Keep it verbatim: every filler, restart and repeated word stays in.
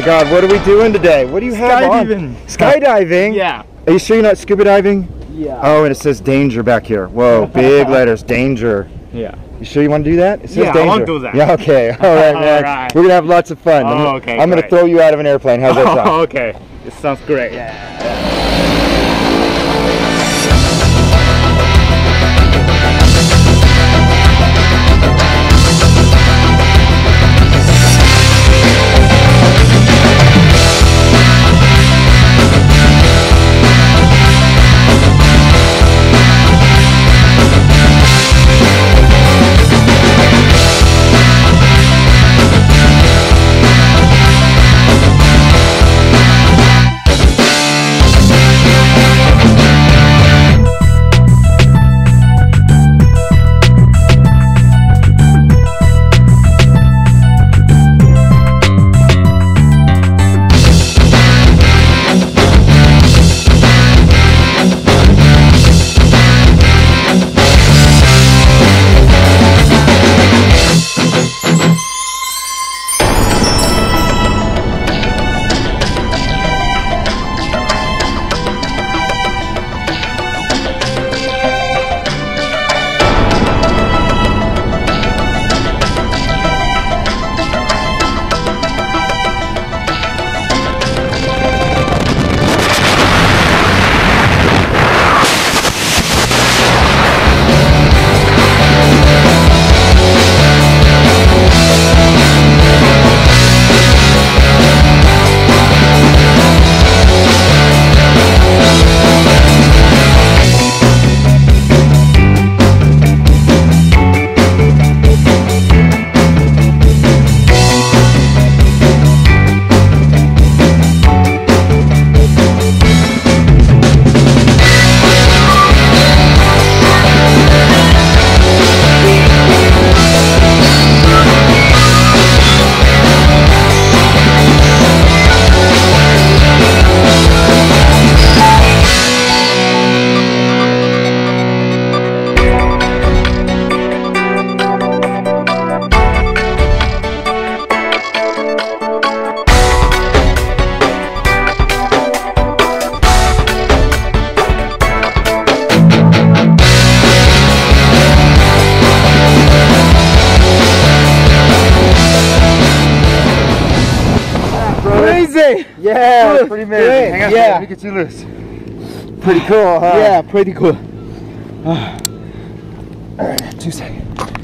my God, what are we doing today? What do you have Skydiving. on? Skydiving? Yeah. Are you sure you're not scuba diving? Yeah. Oh, and it says danger back here. Whoa, big letters, danger. Yeah. You sure you want to do that? It says yeah, danger. I want to do that. Yeah, okay. All right, man. All right. We're going to have lots of fun. Oh, I'm, okay, I'm going to throw you out of an airplane. How's that sound? Oh, okay. It sounds great. Yeah. yeah. Yeah, cool. Pretty amazing. Hang on, yeah, Pikachu loose. Pretty cool, huh? Yeah, pretty cool. Uh, all right, two seconds.